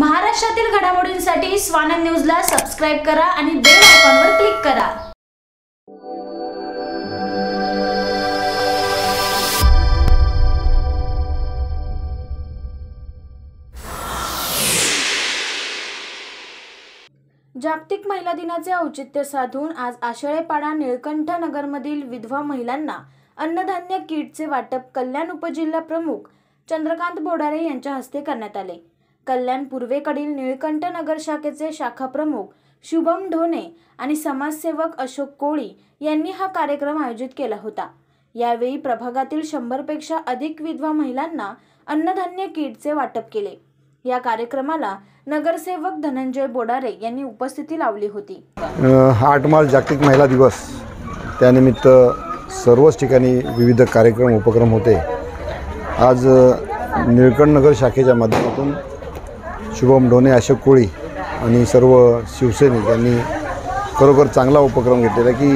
महाराष्ट्रातील घडामोडींसाठी स्वानंद न्यूजला सबस्क्राइब करा आणि बेल आयकॉनवर क्लिक करा। जागतिक महिला दिनाचे औचित्य साधून आज आशळेपाडा नीळकंठ नगरमधील विधवा महिलांना अन्नधान्य किटचे वाटप कल्याण उपजिल्हा प्रमुख चंद्रकांत बोडारे यांच्या हस्ते करण्यात आले। कल्याण पूर्वेकडील नीळकंठ नगर शाखेचे शाखा प्रमुख शुभम ढोणे आणि समाजसेवक अशोक कोळी यांनी हा कार्यक्रम आयोजित केला होता। यावेळी प्रभागातील 100 पेक्षा अधिक विधवा महिलांना अन्नधान्य किटचे वाटप केले। या कार्यक्रमाला नगरसेवक धनंजय बोडारे यांनी उपस्थिती लावली होती। 8 मार्च जागतिक महिला दिवस, त्यानिमित्त सर्वच ठिकाणी विविध कार्यक्रम उपक्रम होते। आज नीळकंठ नगर शाखेच्या माध्यमातून शुभम ढोणे, अशोक कोळी आणि सर्व शिवसैनिक यांनी खरोखर चांगला उपक्रम घेतलेला की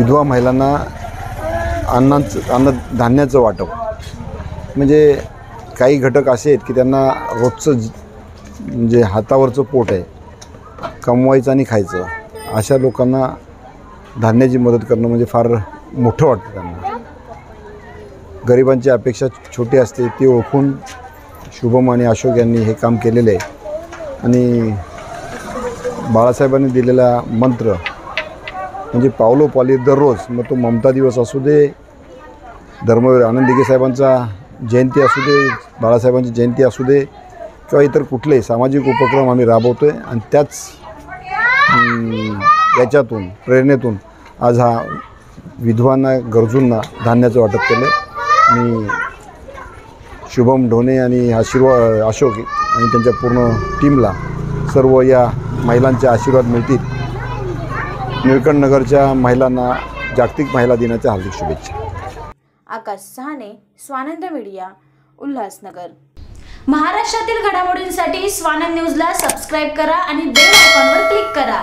विधवा महिलांना अन्नधान्याचं वाटप। म्हणजे काही घटक असे आहेत की त्यांना रोजचं जे हातावरचं पोट आहे, कमवायचं आणि खायचं, अशा लोकांना धान्याची मदत करणं म्हणजे फार मोठं वाटतं। त्यांना गरिबांची अपेक्षा छोटी असते, ती ओळखून शुभम आणि अशोक यांनी हे काम केलेलं आहे। आणि बाळासाहेबांनी दिलेला मंत्र म्हणजे पावलोपावली दररोज, मग तो ममता दिवस असू दे, धर्मवीर आनंद दिघे साहेबांचा जयंती असू दे, बाळासाहेबांची जयंती असू दे किंवा इतर कुठलेही सामाजिक उपक्रम आम्ही राबवतो आहे। आणि त्याच्यातून प्रेरणेतून आज हा विधवांना गरजूंना धान्याचं वाटप केलं। मी शुभम ढोणे आणि अशोक आणि त्यांच्या पूर्ण टीमला सर्व या महिलांचे आशीर्वाद मिळतील। नीळकंठ नगरच्या महिलांना जागतिक महिला दिनाच्या हार्दिक शुभेच्छा। आकाश सहाणे, स्वानंद मीडिया, उल्हासनगर। महाराष्ट्रातील घडामोडींसाठी स्वानंद न्यूजला सबस्क्राइब करा आणि बेल आयकॉनवर क्लिक करा।